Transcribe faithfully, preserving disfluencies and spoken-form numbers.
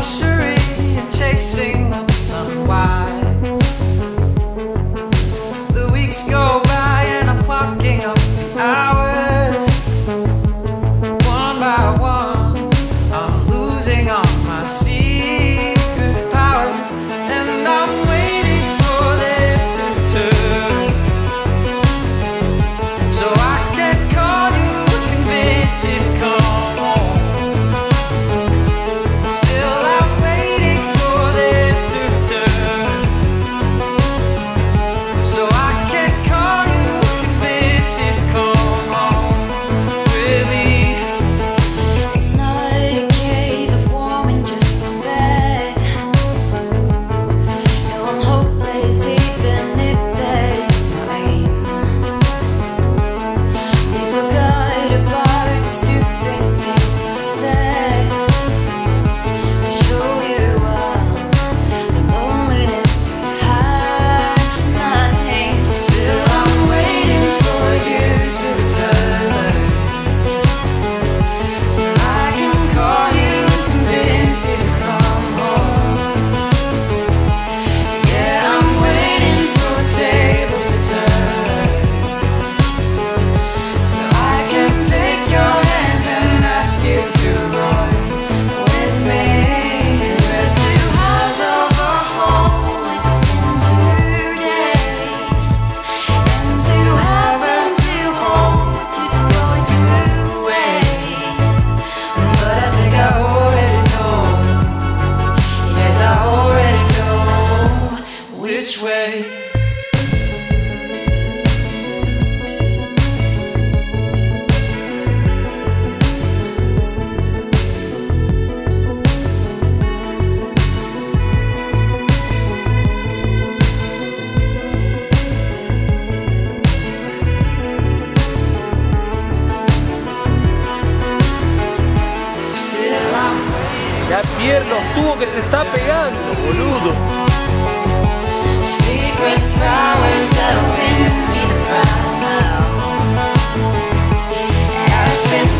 luxury and chasing what's unwise. The weeks go by and I'm clocking up the hours. One by one, I'm losing all my secret powers, and I'm waiting for them to turn, so I can call you a convincing come home. Which way? La pierna tuvo que se está pegando, boludo. Secret powers that win me the power.